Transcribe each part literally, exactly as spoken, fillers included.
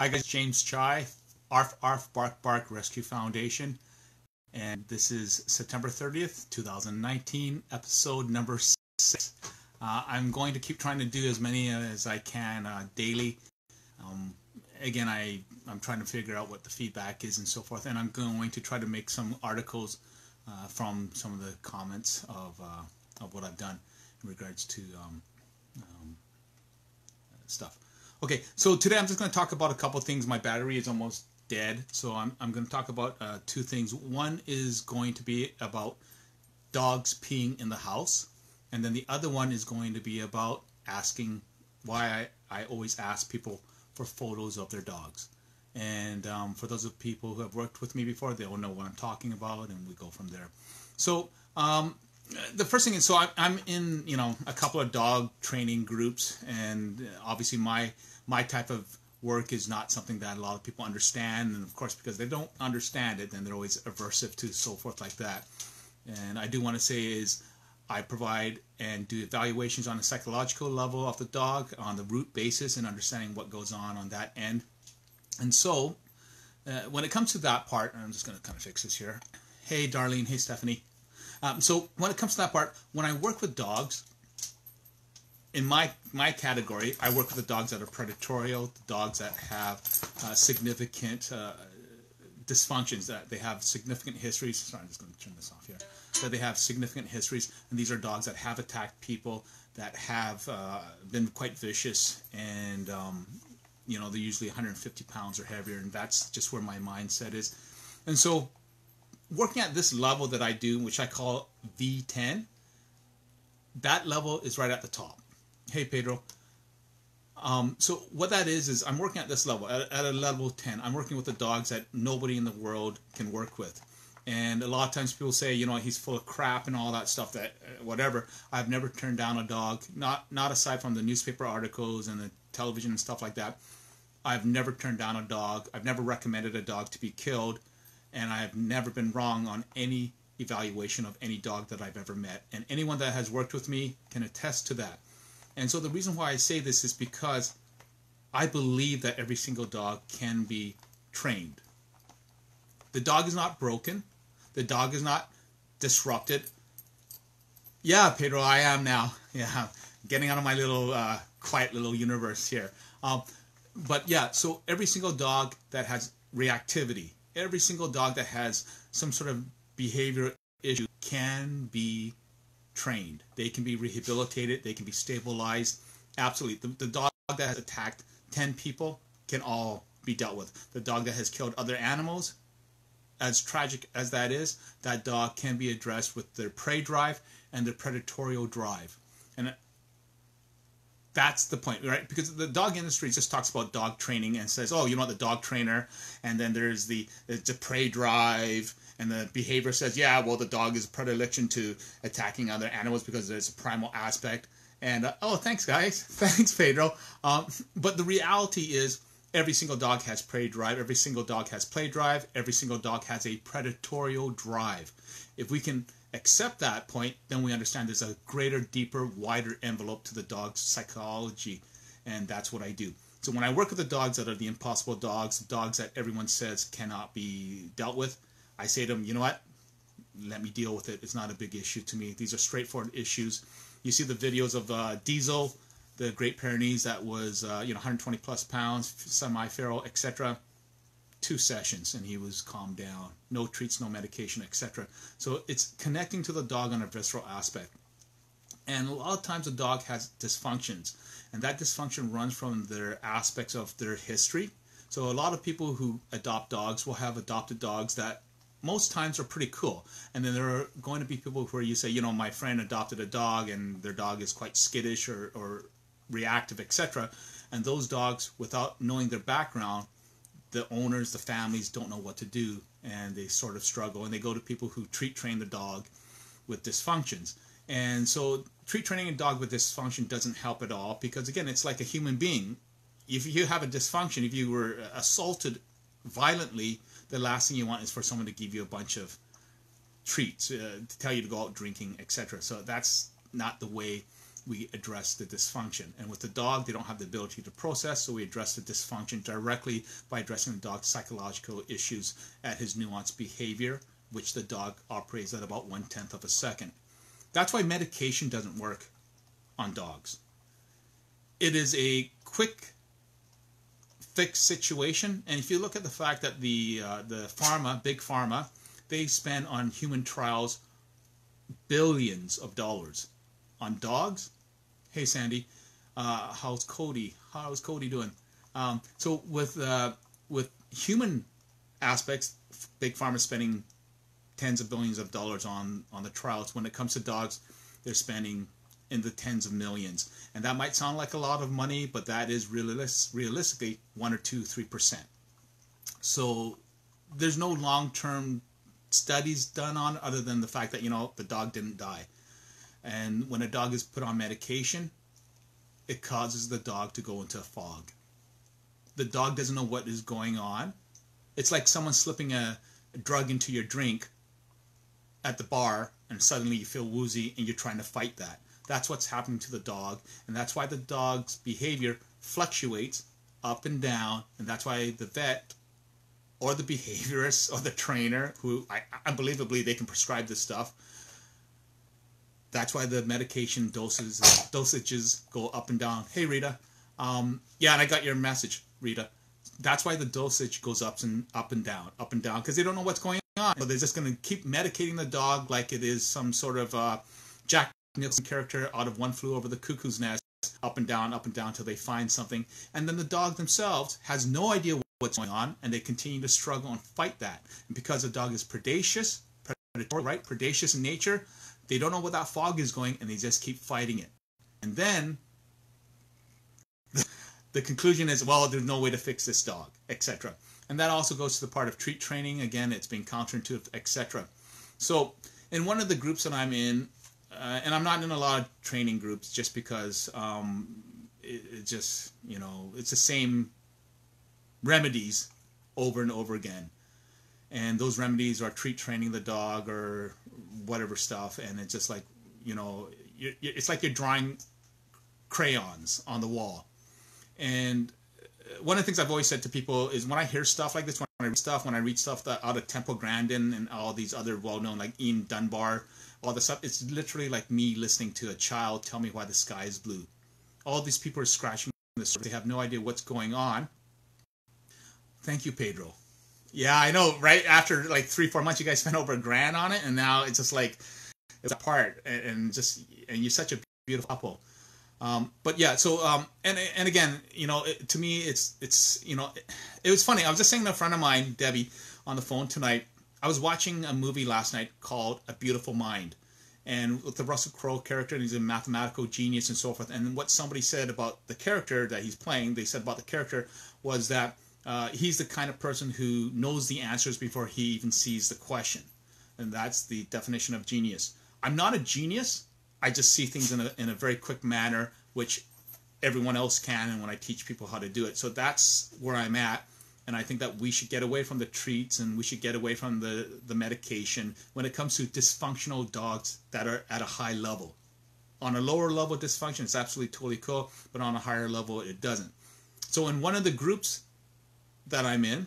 Hi guys, James Chai, Arf Arf Bark Bark Rescue Foundation, and this is September thirtieth, two thousand nineteen, episode number six. Uh, I'm going to keep trying to do as many as I can uh, daily. Um, again, I, I'm trying to figure out what the feedback is and so forth, and I'm going to try to make some articles uh, from some of the comments of, uh, of what I've done in regards to um, um, stuff. Okay, so today I'm just going to talk about a couple of things. My battery is almost dead, so I'm, I'm going to talk about uh, two things. One is going to be about dogs peeing in the house, and then the other one is going to be about asking why I, I always ask people for photos of their dogs. And um, for those of people who have worked with me before, they will know what I'm talking about, and we go from there. So um, the first thing is, so I, I'm in, you know, a couple of dog training groups, and obviously my My type of work is not something that a lot of people understand, and of course, because they don't understand it, then they're always aversive to so forth like that. And I do want to say is I provide and do evaluations on a psychological level of the dog on the root basis and understanding what goes on on that end. And so uh, when it comes to that part, and I'm just going to kind of fix this here. Hey, Darlene. Hey, Stephanie. Um, so when it comes to that part, when I work with dogs, in my, my category, I work with the dogs that are predatorial, the dogs that have uh, significant uh, dysfunctions, that they have significant histories. Sorry, I'm just going to turn this off here. That they have significant histories, and these are dogs that have attacked people, that have uh, been quite vicious, and um, you know, they're usually one hundred fifty pounds or heavier, and that's just where my mindset is. And so, working at this level that I do, which I call V ten, that level is right at the top. Hey, Pedro. Um, so what that is, is I'm working at this level, at, at a level ten. I'm working with the dogs that nobody in the world can work with. And a lot of times people say, you know, he's full of crap and all that stuff, that uh, whatever. I've never turned down a dog, not, not aside from the newspaper articles and the television and stuff like that. I've never turned down a dog. I've never recommended a dog to be killed. And I've never been wrong on any evaluation of any dog that I've ever met. And anyone that has worked with me can attest to that. And so the reason why I say this is because I believe that every single dog can be trained. The dog is not broken. The dog is not disrupted. Yeah, Pedro, I am now. Yeah, getting out of my little uh, quiet little universe here. Um, but yeah, so every single dog that has reactivity, every single dog that has some sort of behavior issue can be trained. They can be rehabilitated. They can be stabilized. Absolutely. The, the dog that has attacked ten people can all be dealt with. The dog that has killed other animals, as tragic as that is, that dog can be addressed with their prey drive and their predatorial drive. And that's the point, right? Because the dog industry just talks about dog training and says, oh, you know, the dog trainer, and then there's the, the prey drive. And the behavior says, yeah, well, the dog is a predilection to attacking other animals because there's a primal aspect. And, uh, oh, thanks, guys. Thanks, Pedro. Um, but the reality is every single dog has prey drive. Every single dog has play drive. Every single dog has a predatorial drive. If we can accept that point, then we understand there's a greater, deeper, wider envelope to the dog's psychology. And that's what I do. So when I work with the dogs that are the impossible dogs, the dogs that everyone says cannot be dealt with, I say to them, you know what, let me deal with it. It's not a big issue to me. These are straightforward issues. You see the videos of uh, Diesel, the Great Pyrenees, that was uh, you know one hundred twenty plus pounds, semi-feral, et cetera. Two sessions, and he was calmed down. No treats, no medication, et cetera. So it's connecting to the dog on a visceral aspect. And a lot of times the dog has dysfunctions, and that dysfunction runs from their aspects of their history. So a lot of people who adopt dogs will have adopted dogs that most times are pretty cool, and then there are going to be people where you say, you know, my friend adopted a dog and their dog is quite skittish or, or reactive, et cetera. And those dogs, without knowing their background, the owners, the families don't know what to do, and they sort of struggle, and they go to people who treat train the dog with dysfunctions. And so treat training a dog with dysfunction doesn't help at all, because again, it's like a human being. If you have a dysfunction, if you were assaulted violently, the last thing you want is for someone to give you a bunch of treats, uh, to tell you to go out drinking, et cetera. So that's not the way we address the dysfunction. And with the dog, they don't have the ability to process, so we address the dysfunction directly by addressing the dog's psychological issues at his nuanced behavior, which the dog operates at about one-tenth of a second. That's why medication doesn't work on dogs. It is a quick fix situation, and if you look at the fact that the uh, the pharma, big pharma, they spend on human trials billions of dollars. On dogs, hey Sandy, uh, how's Cody? How's Cody doing? Um, so with uh, with human aspects, big pharma spending tens of billions of dollars on on the trials. When it comes to dogs, they're spending in the tens of millions, and that might sound like a lot of money, but that is realis- realistically one or two, three percent. So there's no long-term studies done on it other than the fact that, you know, the dog didn't die. And when a dog is put on medication, it causes the dog to go into a fog. The dog doesn't know what is going on. It's like someone slipping a, a drug into your drink at the bar, and suddenly you feel woozy and you're trying to fight that. That's what's happening to the dog, and that's why the dog's behavior fluctuates up and down, and that's why the vet or the behaviorist or the trainer, who I, unbelievably they can prescribe this stuff, that's why the medication doses, dosages go up and down. Hey, Rita. Um, yeah, and I got your message, Rita. That's why the dosage goes up and, up and down, up and down, because they don't know what's going on. So they're just going to keep medicating the dog like it is some sort of uh, Jack Nicholson character out of One Flew Over the Cuckoo's Nest, up and down, up and down till they find something. And then the dog themselves has no idea what's going on, and they continue to struggle and fight that. And because the dog is predacious, predatory, right? Predacious in nature, they don't know where that fog is going, and they just keep fighting it. And then the, the conclusion is, well, there's no way to fix this dog, et cetera. And that also goes to the part of treat training. Again, it's being counterintuitive, et cetera. So in one of the groups that I'm in, Uh, and I'm not in a lot of training groups just because um, it, it just, you know, it's the same remedies over and over again. And those remedies are treat training the dog or whatever stuff. And it's just like, you know, you're, it's like you're drawing crayons on the wall. And one of the things I've always said to people is when I hear stuff like this, when I read stuff, when I read stuff that, out of Temple Grandin and all these other well-known, like Ian Dunbar, all this stuff, it's literally like me listening to a child tell me why the sky is blue. All these people are scratching the surface. They have no idea what's going on. Thank you, Pedro. Yeah, I know, right? After like three, four months, you guys spent over a grand on it, and now it's just like it's apart, and, and just and you're such a beautiful couple. Um, but yeah, so um, and and again, you know, it, to me, it's it's you know, it, it was funny. I was just saying to a friend of mine, Debbie, on the phone tonight. I was watching a movie last night called A Beautiful Mind, and with the Russell Crowe character, and he's a mathematical genius and so forth. And what somebody said about the character that he's playing, they said about the character was that uh, he's the kind of person who knows the answers before he even sees the question. And that's the definition of genius. I'm not a genius. I just see things in a, in a very quick manner, which everyone else can, and when I teach people how to do it. So that's where I'm at. And I think that we should get away from the treats, and we should get away from the, the medication when it comes to dysfunctional dogs that are at a high level. On a lower level dysfunction, it's absolutely totally cool, but on a higher level, it doesn't. So in one of the groups that I'm in,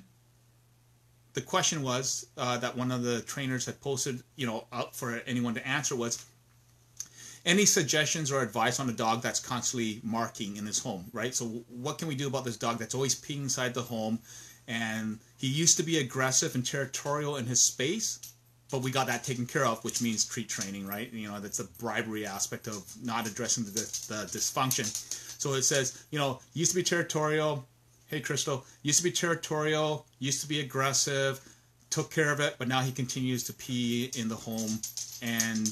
the question was uh, that one of the trainers had posted, you know, out for anyone to answer was, any suggestions or advice on a dog that's constantly marking in his home, right? So what can we do about this dog that's always peeing inside the home? And he used to be aggressive and territorial in his space, but we got that taken care of, which means treat training, right? You know, that's the bribery aspect of not addressing the, the dysfunction. So it says, you know, used to be territorial. Hey, Crystal. Used to be territorial, used to be aggressive, took care of it, but now he continues to pee in the home. And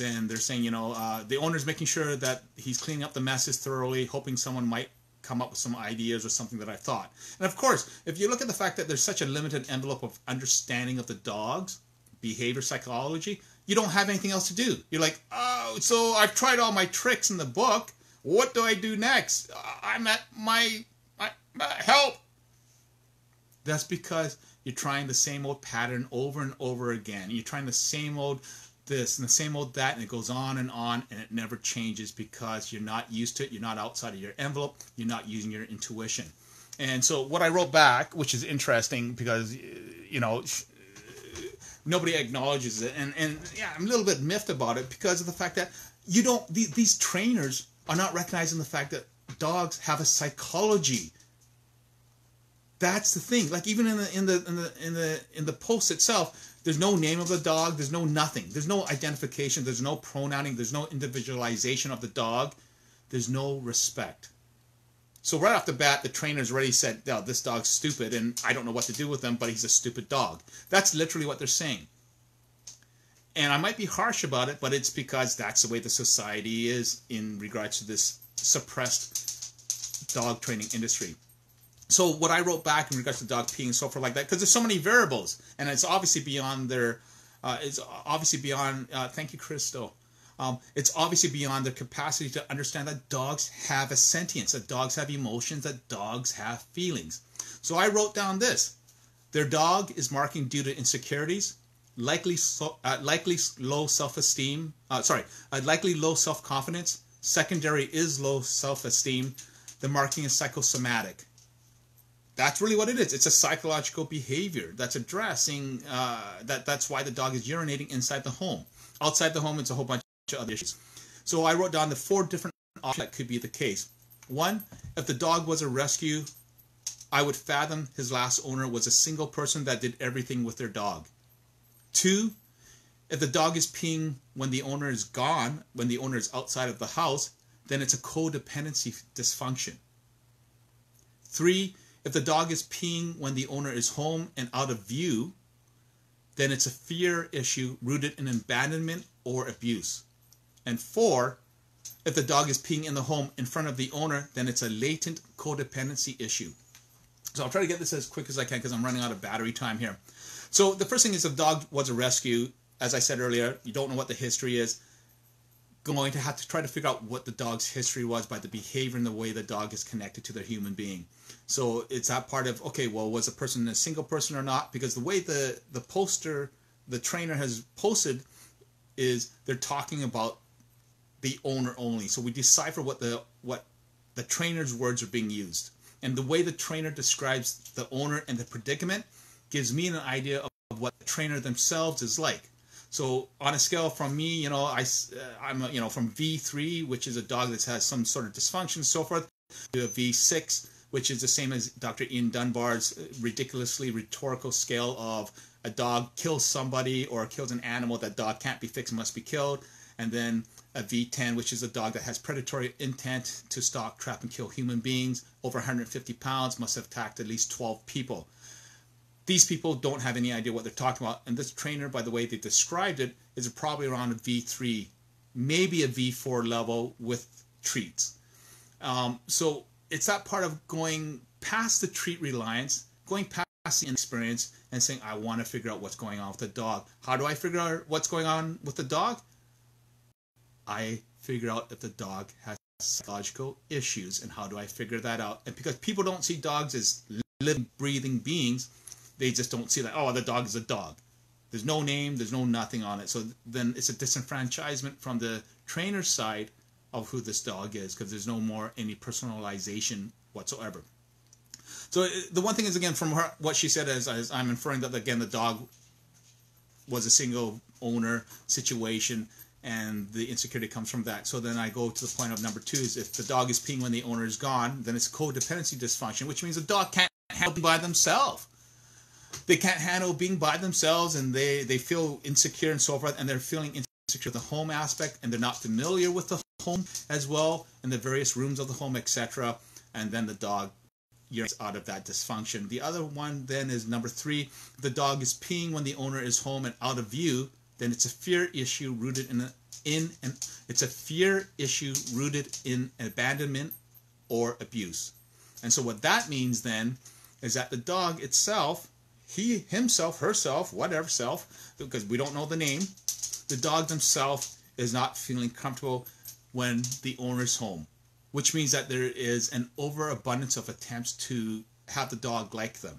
then they're saying, you know, uh, the owner's making sure that he's cleaning up the messes thoroughly, hoping someone might come up with some ideas or something that I thought. And of course, if you look at the fact that there's such a limited envelope of understanding of the dog's behavior psychology, you don't have anything else to do. You're like, oh, so I've tried all my tricks in the book. What do I do next? I'm at my, my, my help. That's because you're trying the same old pattern over and over again. You're trying the same old this and the same old that, and it goes on and on, and it never changes because you're not used to it. You're not outside of your envelope. You're not using your intuition. And so what I wrote back, which is interesting because, you know, nobody acknowledges it. And, and yeah, I'm a little bit miffed about it because of the fact that you don't, these, these trainers are not recognizing the fact that dogs have a psychology. That's the thing. Like even in the in the in the in the in the post itself, there's no name of the dog. There's no nothing. There's no identification. There's no pronouncing. There's no individualization of the dog. There's no respect. So right off the bat, the trainers already said, "No, this dog's stupid, and I don't know what to do with him, but he's a stupid dog." That's literally what they're saying. And I might be harsh about it, but it's because that's the way the society is in regards to this suppressed dog training industry. So what I wrote back in regards to dog peeing and so forth like that, because there's so many variables, and it's obviously beyond their, uh, it's obviously beyond, uh, thank you, Crystal, um, it's obviously beyond their capacity to understand that dogs have a sentience, that dogs have emotions, that dogs have feelings. So I wrote down this: their dog is marking due to insecurities, likely, so, uh, likely low self-esteem, uh, sorry, uh, likely low self-confidence, secondary is low self-esteem, the marking is psychosomatic. That's really what it is. It's a psychological behavior that's addressing, uh, that that's why the dog is urinating inside the home. Outside the home, it's a whole bunch of other issues. So I wrote down the four different options that could be the case. One, if the dog was a rescue, I would fathom his last owner was a single person that did everything with their dog. Two, if the dog is peeing when the owner is gone, when the owner is outside of the house, then it's a codependency dysfunction. Three, if the dog is peeing when the owner is home and out of view, then it's a fear issue rooted in abandonment or abuse. And four, if the dog is peeing in the home in front of the owner, then it's a latent codependency issue. So I'll try to get this as quick as I can because I'm running out of battery time here. So the first thing is, if the dog was a rescue, as I said earlier, you don't know what the history is. Going to have to try to figure out what the dog's history was by the behavior and the way the dog is connected to their human being. So it's that part of, okay, well, was the person a single person or not? Because the way the, the poster, the trainer has posted, is they're talking about the owner only. So we decipher what the, what the trainer's words are being used. And the way the trainer describes the owner and the predicament gives me an idea of what the trainer themselves is like. So on a scale from me, you know, I, uh, I'm, a, you know, from V three, which is a dog that has some sort of dysfunction and so forth, to a V six, which is the same as Doctor Ian Dunbar's ridiculously rhetorical scale of a dog kills somebody or kills an animal, that dog can't be fixed, must be killed. And then a V ten, which is a dog that has predatory intent to stalk, trap, and kill human beings, over one hundred fifty pounds, must have attacked at least twelve people. These people don't have any idea what they're talking about. And this trainer, by the way they described it, is probably around a V three, maybe a V four level with treats. Um, so it's that part of going past the treat reliance, going past the experience, and saying, I want to figure out what's going on with the dog. How do I figure out what's going on with the dog? I figure out if the dog has psychological issues, and how do I figure that out? And because people don't see dogs as living, breathing beings, they just don't see that, oh, the dog is a dog. There's no name, there's no nothing on it. So then it's a disenfranchisement from the trainer's side of who this dog is, because there's no more any personalization whatsoever. So the one thing is, again, from her, what she said, is, is I'm inferring that, again, the dog was a single owner situation, and the insecurity comes from that. So then I go to the point of number two, is if the dog is peeing when the owner is gone, then it's codependency dysfunction, which means the dog can't handle by themselves. They can't handle being by themselves, and they, they feel insecure and so forth, and they're feeling insecure with the home aspect, and they're not familiar with the home as well, and the various rooms of the home, et cetera. And then the dog yearns out of that dysfunction. The other one then is number three. The dog is peeing when the owner is home and out of view. Then it's a fear issue rooted in, a, in an, it's a fear issue rooted in abandonment or abuse. And so what that means then is that the dog itself, he, himself, herself, whatever self, because we don't know the name, the dog themselves is not feeling comfortable when the owner's home, which means that there is an overabundance of attempts to have the dog like them.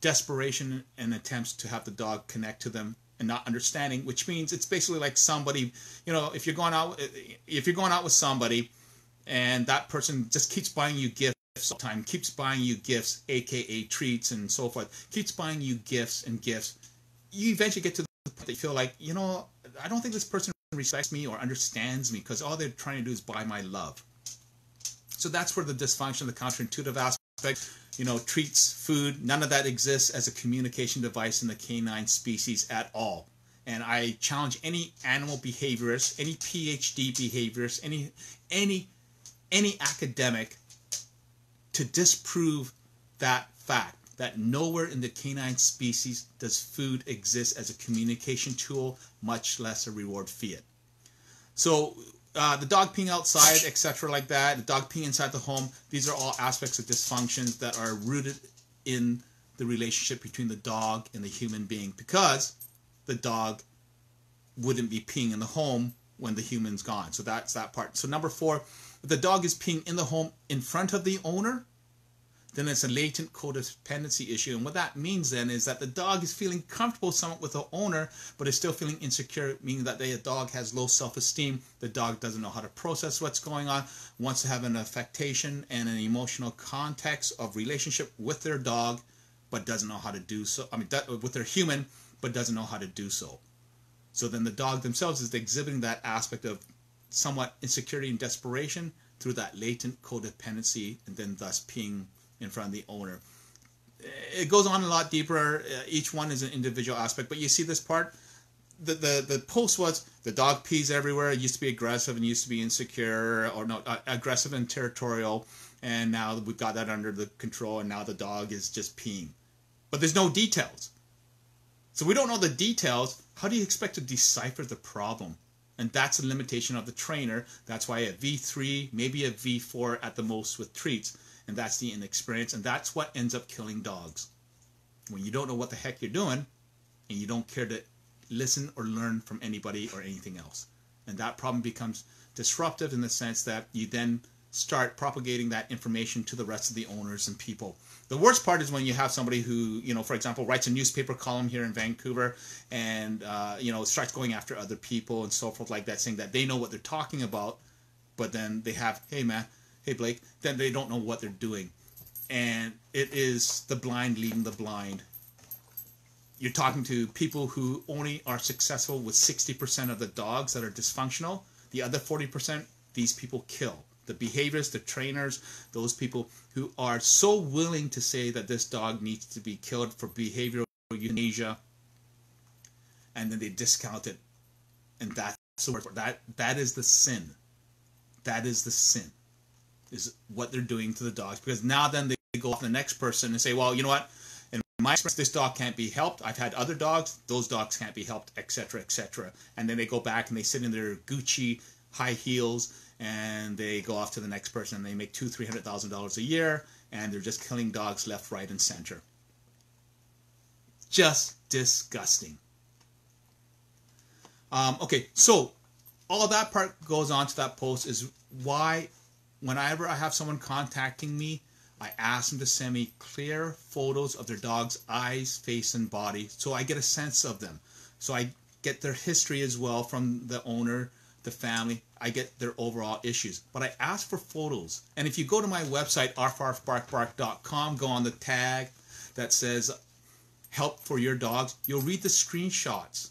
Desperation and attempts to have the dog connect to them and not understanding, which means it's basically like somebody, you know, if you're going out, if you're going out with somebody and that person just keeps buying you gifts all the time, keeps buying you gifts, A K A treats and so forth, keeps buying you gifts and gifts, you eventually get to the point that you feel like, you know, I don't think this person respects me or understands me because all they're trying to do is buy my love. So that's where the dysfunction, the counterintuitive aspect, you know, treats, food, none of that exists as a communication device in the canine species at all. And I challenge any animal behaviorist, any P H D behaviorist, any any any academic to disprove that fact, that nowhere in the canine species does food exist as a communication tool, much less a reward fiat. So Uh, the dog peeing outside, et cetera, like that, the dog peeing inside the home, these are all aspects of dysfunctions that are rooted in the relationship between the dog and the human being, because the dog wouldn't be peeing in the home when the human's gone. So that's that part. So number four, if the dog is peeing in the home in front of the owner, then it's a latent codependency issue. And what that means then is that the dog is feeling comfortable somewhat with the owner, but is still feeling insecure, meaning that the dog has low self-esteem. The dog doesn't know how to process what's going on, wants to have an affectation and an emotional context of relationship with their dog, but doesn't know how to do so. I mean, with their human, but doesn't know how to do so. So then the dog themselves is exhibiting that aspect of somewhat insecurity and desperation through that latent codependency, and then thus peeing in front of the owner. It goes on a lot deeper. Each one is an individual aspect, but you see this part. The the the post was the dog pees everywhere. It used to be aggressive and used to be insecure, or no, aggressive and territorial, and now we've got that under the control. And now the dog is just peeing, but there's no details. So we don't know the details. How do you expect to decipher the problem? And that's a limitation of the trainer. That's why a V three, maybe a V four at the most with treats. And that's the inexperience, and that's what ends up killing dogs. When you don't know what the heck you're doing, and you don't care to listen or learn from anybody or anything else. And that problem becomes disruptive in the sense that you then start propagating that information to the rest of the owners and people. The worst part is when you have somebody who, you know, for example, writes a newspaper column here in Vancouver and, uh, you know, starts going after other people and so forth like that, saying that they know what they're talking about, but then they have, hey, man, hey, Blake, then they don't know what they're doing. And it is the blind leading the blind. You're talking to people who only are successful with sixty percent of the dogs that are dysfunctional. The other forty percent, these people kill. The behaviorists, the trainers, those people who are so willing to say that this dog needs to be killed for behavioral euthanasia, and then they discount it. And that's the word. That, that is the sin. That is the sin. Is what they're doing to the dogs, because now then they go off to the next person and say, well, you know what, in my experience this dog can't be helped, I've had other dogs, those dogs can't be helped, etc, etc. And then they go back and they sit in their Gucci high heels and they go off to the next person and they make two three hundred thousand dollars a year and they're just killing dogs left, right and center. Just disgusting. Um, okay, so all that part goes on to that post is why whenever I have someone contacting me, I ask them to send me clear photos of their dog's eyes, face, and body, so I get a sense of them. So I get their history as well from the owner, the family. I get their overall issues. But I ask for photos. And if you go to my website, arf arf bark bark dot com, go on the tag that says help for your dogs, you'll read the screenshots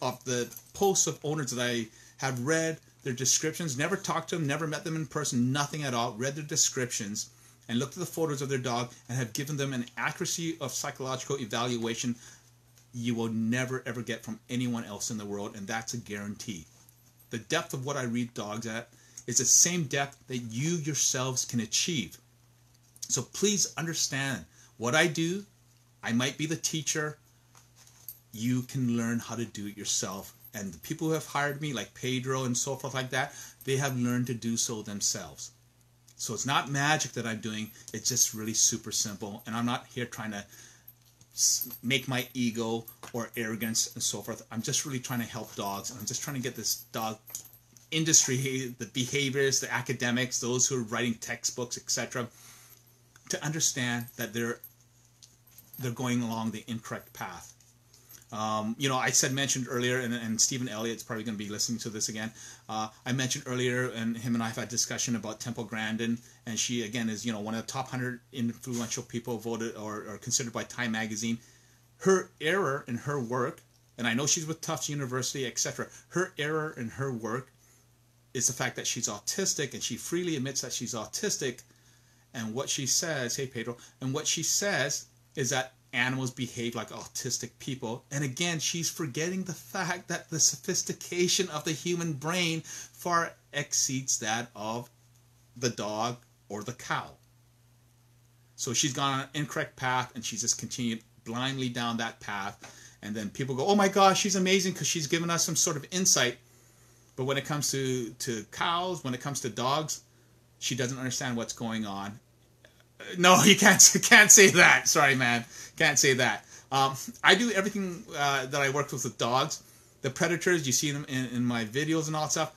of the posts of owners that I have read, their descriptions, never talked to them, never met them in person, nothing at all, read their descriptions and looked at the photos of their dog and have given them an accuracy of psychological evaluation you will never ever get from anyone else in the world, and that's a guarantee. The depth of what I read dogs at is the same depth that you yourselves can achieve. So please understand what I do, I might be the teacher, you can learn how to do it yourself. And the people who have hired me, like Pedro and so forth like that, they have learned to do so themselves. So it's not magic that I'm doing. It's just really super simple. And I'm not here trying to make my ego or arrogance and so forth. I'm just really trying to help dogs. And I'm just trying to get this dog industry, the behaviorists, the academics, those who are writing textbooks, et cetera, to understand that they're, they're going along the incorrect path. Um, you know, I said mentioned earlier, and, and Stephen Elliott's probably going to be listening to this again. Uh, I mentioned earlier, and him and I have had a discussion about Temple Grandin, and she again is, you know, one of the top one hundred influential people voted or, or considered by Time Magazine. Her error in her work, and I know she's with Tufts University, et cetera. Her error in her work is the fact that she's autistic, and she freely admits that she's autistic. And what she says, hey Pedro, and what she says is that animals behave like autistic people. And again, she's forgetting the fact that the sophistication of the human brain far exceeds that of the dog or the cow. So she's gone on an incorrect path, and she's just continued blindly down that path. And then people go, oh my gosh, she's amazing because she's given us some sort of insight. But when it comes to, to cows, when it comes to dogs, she doesn't understand what's going on. No, you can't can't say that. Sorry, man. Can't say that. Um, I do everything uh, that I work with with dogs. The predators, you see them in, in my videos and all that stuff.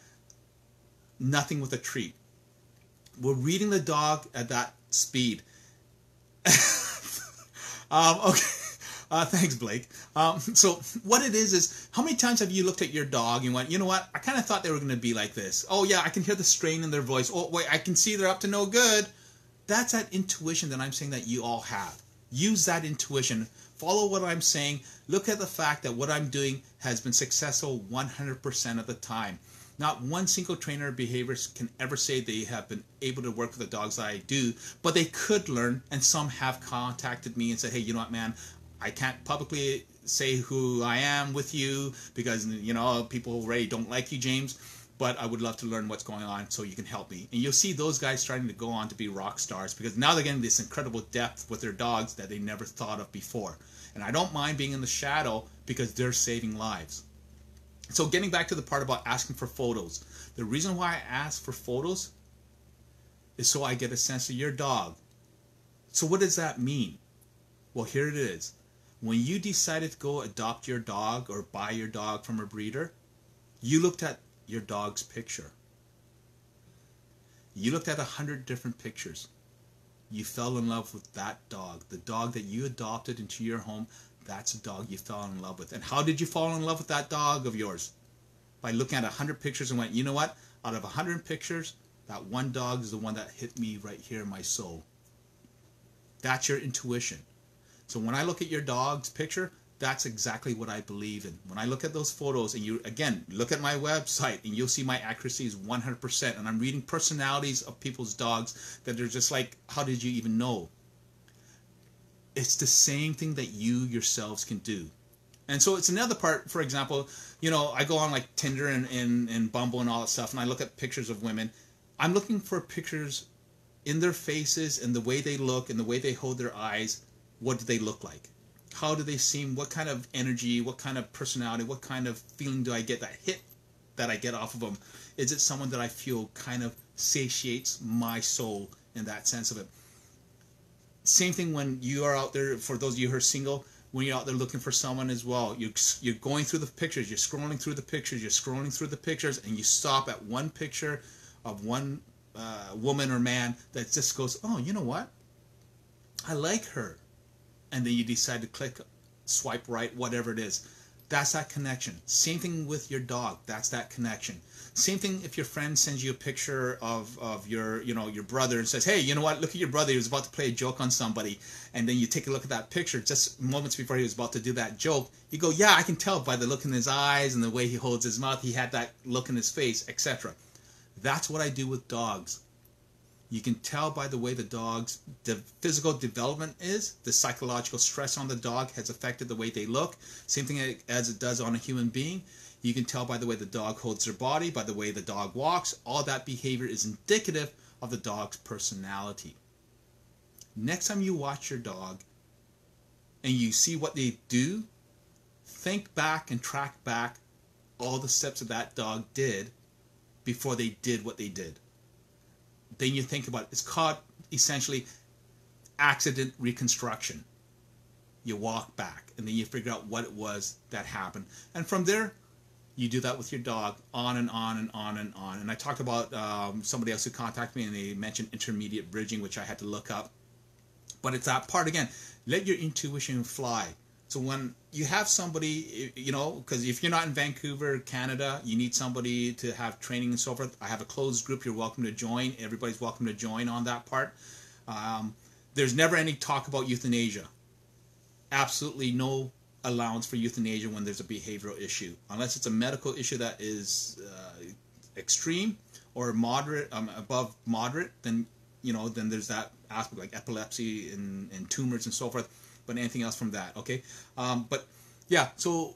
Nothing with a treat. We're reading the dog at that speed. um, okay. Uh, thanks, Blake. Um, so what it is is, how many times have you looked at your dog and went, you know what, I kind of thought they were going to be like this. Oh, yeah, I can hear the strain in their voice. Oh, wait, I can see they're up to no good. That's that intuition that I'm saying that you all have. Use that intuition. Follow what I'm saying. Look at the fact that what I'm doing has been successful one hundred percent of the time. Not one single trainer or behaviorist can ever say they have been able to work with the dogs that I do, but they could learn, and some have contacted me and said, hey, you know what, man, I can't publicly say who I am with you because, you know, people already don't like you, James, but I would love to learn what's going on so you can help me. And you'll see those guys starting to go on to be rock stars because now they're getting this incredible depth with their dogs that they never thought of before. And I don't mind being in the shadow because they're saving lives. So getting back to the part about asking for photos. The reason why I ask for photos is so I get a sense of your dog. So what does that mean? Well, here it is. When you decided to go adopt your dog or buy your dog from a breeder, you looked at your dog's picture. You looked at a hundred different pictures. You fell in love with that dog. The dog that you adopted into your home, that's a dog you fell in love with. And how did you fall in love with that dog of yours? By looking at a hundred pictures and went, you know what? Out of a hundred pictures, that one dog is the one that hit me right here in my soul. That's your intuition. So when I look at your dog's picture, that's exactly what I believe in. When I look at those photos, and you, again, look at my website, and you'll see my accuracy is one hundred percent. And I'm reading personalities of people's dogs that are just like, how did you even know? It's the same thing that you yourselves can do. And so it's another part, for example, you know, I go on like Tinder and, and, and Bumble and all that stuff, and I look at pictures of women. I'm looking for pictures in their faces and the way they look and the way they hold their eyes. What do they look like? How do they seem? What kind of energy? What kind of personality? What kind of feeling do I get, that hit that I get off of them? Is it someone that I feel kind of satiates my soul in that sense of it? Same thing when you are out there, for those of you who are single, when you're out there looking for someone as well, you're, you're going through the pictures, you're scrolling through the pictures, you're scrolling through the pictures, and you stop at one picture of one uh, woman or man that just goes, oh, you know what? I like her. And then you decide to click, swipe right, whatever it is. That's that connection. Same thing with your dog. That's that connection. Same thing if your friend sends you a picture of, of your, you know, your brother and says, hey, you know what, look at your brother. He was about to play a joke on somebody. And then you take a look at that picture just moments before he was about to do that joke. You go, yeah, I can tell by the look in his eyes and the way he holds his mouth. He had that look in his face, et cetera. That's what I do with dogs. You can tell by the way the dog's the physical development is. The psychological stress on the dog has affected the way they look. Same thing as it does on a human being. You can tell by the way the dog holds their body, by the way the dog walks. All that behavior is indicative of the dog's personality. Next time you watch your dog and you see what they do, think back and track back all the steps that that dog did before they did what they did. Then you think about it. It's called essentially accident reconstruction. You walk back and then you figure out what it was that happened. And from there, you do that with your dog on and on and on and on. And I talked about um, somebody else who contacted me and they mentioned intermediate bridging, which I had to look up. But it's that part again. Let your intuition fly. So when you have somebody, you know, because if you're not in Vancouver, Canada, you need somebody to have training and so forth. I have a closed group. You're welcome to join. Everybody's welcome to join on that part. Um, there's never any talk about euthanasia. Absolutely no allowance for euthanasia when there's a behavioral issue, unless it's a medical issue that is uh, extreme or moderate, um, above moderate. Then you know, then there's that aspect like epilepsy and, and tumors and so forth. But anything else from that, okay? Um, but yeah, so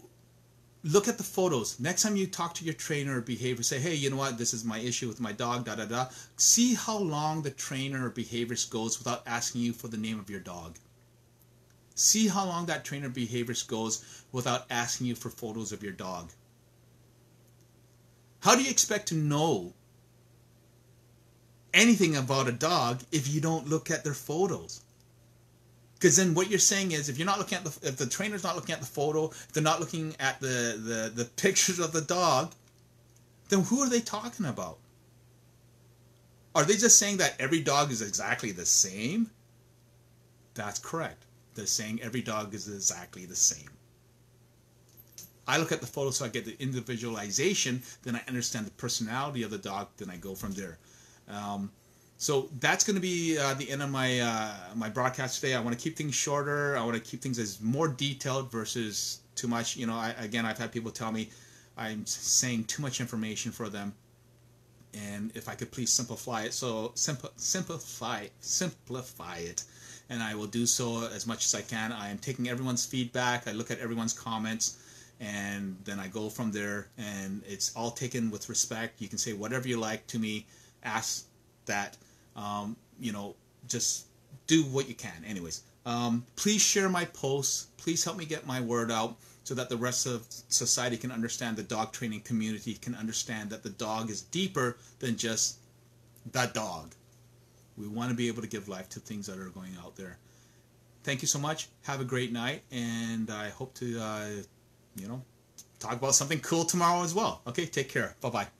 look at the photos. Next time you talk to your trainer or behavior, say, hey, you know what? This is my issue with my dog, da da da. See how long the trainer or behaviorist goes without asking you for the name of your dog. See how long that trainer behaviorist goes without asking you for photos of your dog. How do you expect to know anything about a dog if you don't look at their photos? Because then what you're saying is, if you're not looking at the, if the trainer's not looking at the photo, if they're not looking at the, the, the pictures of the dog, then who are they talking about? Are they just saying that every dog is exactly the same? That's correct. They're saying every dog is exactly the same. I look at the photo so I get the individualization, then I understand the personality of the dog, then I go from there. Um, So that's going to be uh, the end of my uh, my broadcast today. I want to keep things shorter. I want to keep things as more detailed versus too much. You know, I, again, I've had people tell me I'm saying too much information for them, and if I could please simplify it, so simp- simplify simplify it, and I will do so as much as I can. I am taking everyone's feedback. I look at everyone's comments, and then I go from there. And it's all taken with respect. You can say whatever you like to me. Ask that. Um, you know, just do what you can. Anyways, um, please share my posts. Please help me get my word out so that the rest of society can understand, the dog training community can understand that the dog is deeper than just the dog. We want to be able to give life to things that are going out there. Thank you so much. Have a great night, and I hope to, uh, you know, talk about something cool tomorrow as well. Okay, take care. Bye-bye.